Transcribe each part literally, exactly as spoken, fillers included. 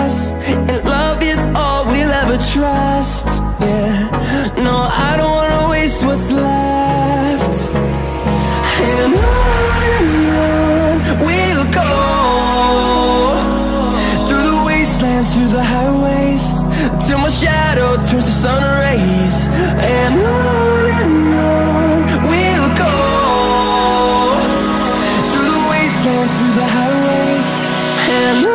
us, and love is all we'll ever trust. Yeah, no, I don't wanna waste what's left. And on and on we'll go, through the wastelands, through the highways, till my shadow turns to sun rays. And on and on we'll go, through the wastelands, through the highways. And on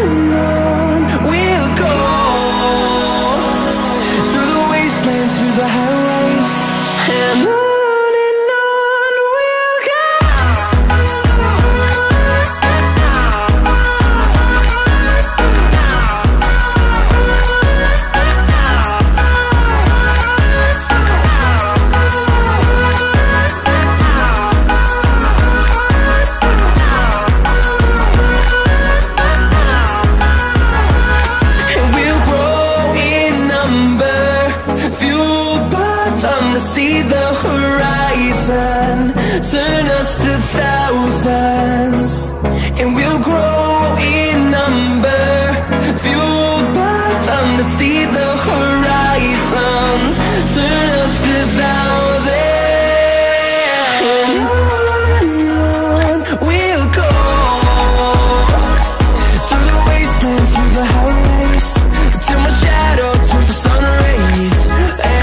and on we'll go, through the wastelands, through the highways. And on see the horizon, turn us to thousands, and we'll grow in number, fueled by them. To see the horizon, turn us to thousands, and on we'll go, through the wastelands, through the highways, till my shadow turns to sun rays. And on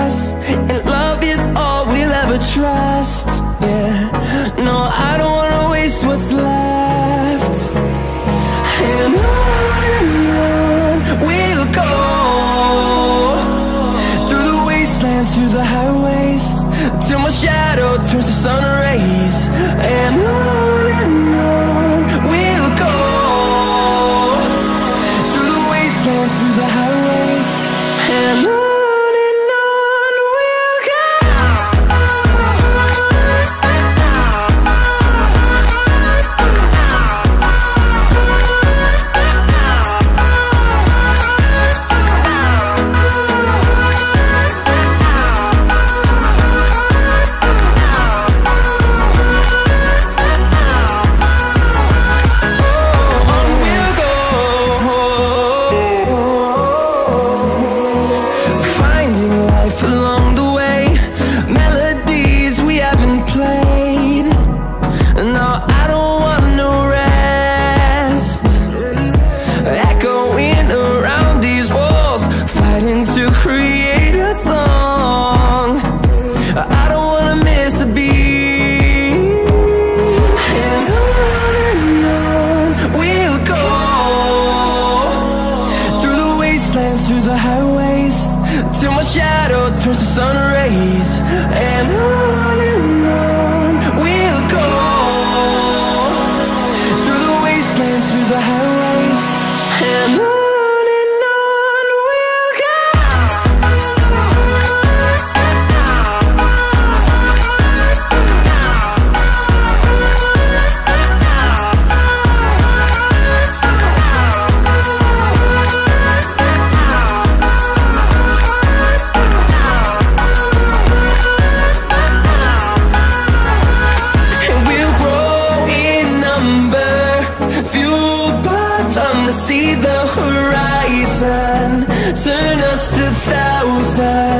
us, and love is all we'll ever trust. Yeah, no, I don't wanna waste what's left. And on and on we'll go, through the wastelands, through the highways, till my shadow turns to sun rays. And on and on we'll go, through the wastelands, through the highways. And on song, I don't wanna miss a beat. shadow turns to sun rays, and on and on we'll go, through the wastelands, through the highways, and on. See the horizon, turn us to thousands.